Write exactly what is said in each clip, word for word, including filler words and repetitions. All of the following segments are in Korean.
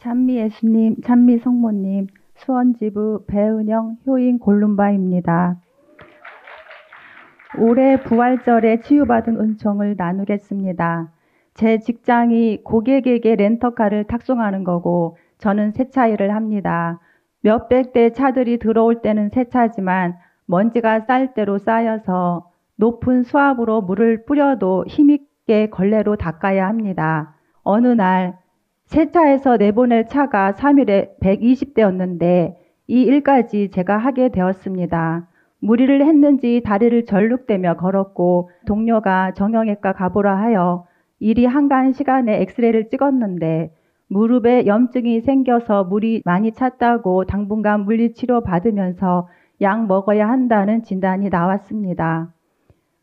찬미 예수님, 찬미 성모님, 수원지부 배은영 효인 골룸바입니다. 올해 부활절에 치유받은 은총을 나누겠습니다. 제 직장이 고객에게 렌터카를 탁송하는 거고 저는 세차 일을 합니다. 몇백 대 차들이 들어올 때는 세차지만 먼지가 쌀대로 쌓여서 높은 수압으로 물을 뿌려도 힘있게 걸레로 닦아야 합니다. 어느 날 세차해서 내보낼 차가 삼 일에 백이십 대였는데 이 일까지 제가 하게 되었습니다. 무리를 했는지 다리를 절룩대며 걸었고 동료가 정형외과 가보라 하여 일이 한가한 시간에 엑스레이를 찍었는데 무릎에 염증이 생겨서 물이 많이 찼다고 당분간 물리치료 받으면서 약 먹어야 한다는 진단이 나왔습니다.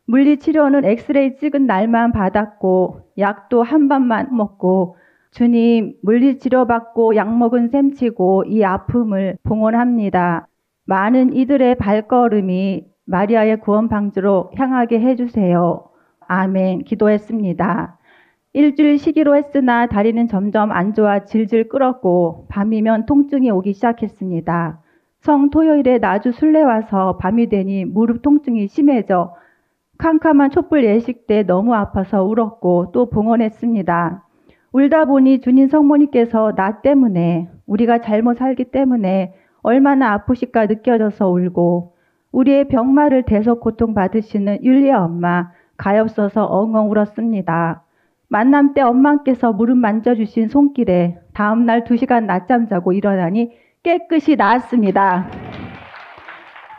물리치료는 엑스레이 찍은 날만 받았고 약도 한 번만 먹고 주님, 물리치료받고 약 먹은 셈치고 이 아픔을 봉헌합니다. 많은 이들의 발걸음이 마리아의 구원 방주로 향하게 해주세요. 아멘. 기도했습니다. 일주일 쉬기로 했으나 다리는 점점 안 좋아 질질 끓었고 밤이면 통증이 오기 시작했습니다. 성토요일에 나주 순례 와서 밤이 되니 무릎 통증이 심해져 캄캄한 촛불 예식 때 너무 아파서 울었고 또 봉헌했습니다. 울다 보니 주님 성모님께서 나 때문에, 우리가 잘못 살기 때문에 얼마나 아프실까 느껴져서 울고, 우리의 병마를 대속 고통받으시는 율리아 엄마 가엾어서 엉엉 울었습니다. 만남 때 엄마께서 무릎 만져주신 손길에 다음날 두 시간 낮잠 자고 일어나니 깨끗이 나았습니다.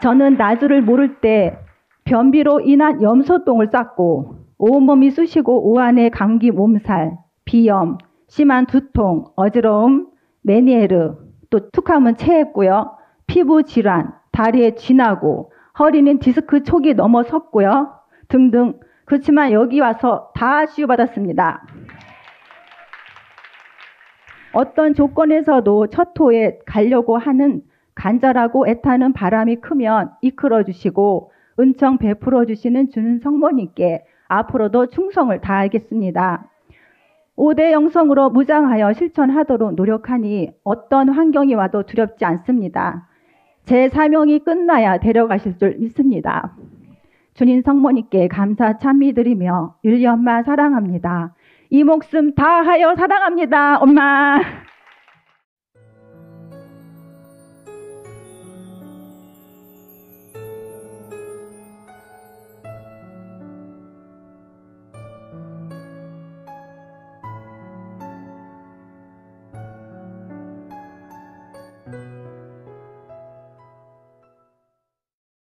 저는 나주를 모를 때 변비로 인한 염소똥을 쌌고 온몸이 쑤시고 오한의 감기 몸살, 비염, 심한 두통, 어지러움, 메니에르, 또 툭하면 체했고요. 피부 질환, 다리에 쥐나고, 허리는 디스크 촉이 넘어섰고요. 등등. 그렇지만 여기 와서 다 치유받았습니다. 어떤 조건에서도 첫 호에 가려고 하는 간절하고 애타는 바람이 크면 이끌어주시고 은총 베풀어주시는 주는 성모님께 앞으로도 충성을 다하겠습니다. 오 대 영성으로 무장하여 실천하도록 노력하니 어떤 환경이 와도 두렵지 않습니다. 제 사명이 끝나야 데려가실 줄 믿습니다. 주님 성모님께 감사 찬미 드리며 율리 엄마 사랑합니다. 이 목숨 다하여 사랑합니다. 엄마.